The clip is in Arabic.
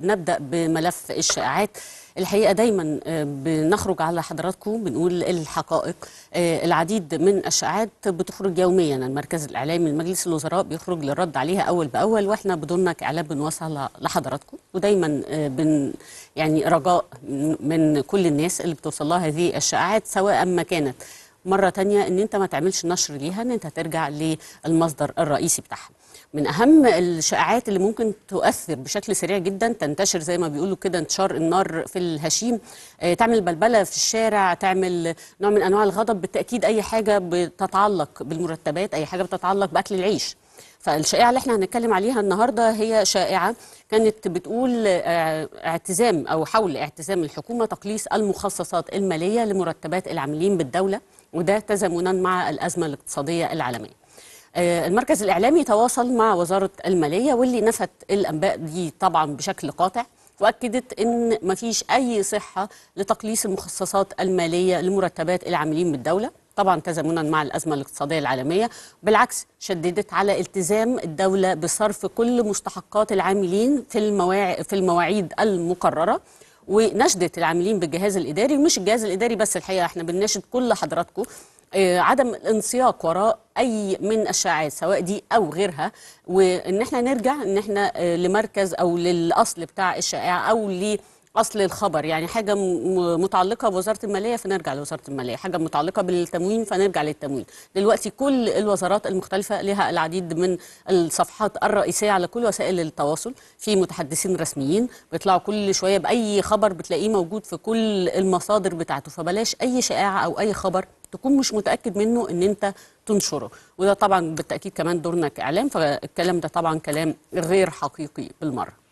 نبدأ بملف الشائعات. الحقيقة دايما بنخرج على حضراتكم بنقول الحقائق. العديد من الشائعات بتخرج يوميا، المركز الإعلامي لمجلس الوزراء بيخرج للرد عليها أول بأول، وإحنا بدورنا كإعلام بنوصلها لحضراتكم، ودايما يعني رجاء من كل الناس اللي بتوصلها هذه الشائعات سواء ما كانت. مرة تانية ان انت ما تعملش نشر ليها، ان انت ترجع للمصدر الرئيسي بتاعها. من اهم الشائعات اللي ممكن تؤثر بشكل سريع جدا، تنتشر زي ما بيقولوا كده انتشار النار في الهشيم، تعمل بلبلة في الشارع، تعمل نوع من انواع الغضب. بالتأكيد اي حاجة بتتعلق بالمرتبات، اي حاجة بتتعلق باكل العيش. فالشائعة اللي احنا هنتكلم عليها النهاردة هي شائعة كانت بتقول اعتزام او حول اعتزام الحكومة تقليص المخصصات المالية لمرتبات العاملين بالدولة، وده تزامنا مع الأزمة الاقتصادية العالمية. المركز الإعلامي تواصل مع وزارة المالية، واللي نفت الأنباء دي طبعا بشكل قاطع، وأكدت إن مفيش أي صحة لتقليص المخصصات المالية لمرتبات العاملين بالدولة، طبعا تزامنا مع الأزمة الاقتصادية العالمية. بالعكس، شددت على التزام الدولة بصرف كل مستحقات العاملين في المواعيد المقررة، ونشدت العاملين بالجهاز الاداري، ومش الجهاز الاداري بس. الحقيقه احنا بنناشد كل حضراتكم عدم الانسياق وراء اي من الشائعات سواء دي او غيرها، وان احنا نرجع ان احنا لمركز او للاصل بتاع الشائعه او لاصل الخبر. يعني حاجه متعلقه بوزاره الماليه فنرجع لوزاره الماليه، حاجه متعلقه بالتموين فنرجع للتموين. دلوقتي كل الوزارات المختلفه لها العديد من الصفحات الرئيسيه على كل وسائل التواصل، في متحدثين رسميين بيطلعوا كل شويه باي خبر بتلاقيه موجود في كل المصادر بتاعته. فبلاش اي شائعه او اي خبر تكون مش متاكد منه ان انت تنشره، وده طبعا بالتاكيد كمان دورنا كاعلام، فالكلام ده طبعا كلام غير حقيقي بالمره.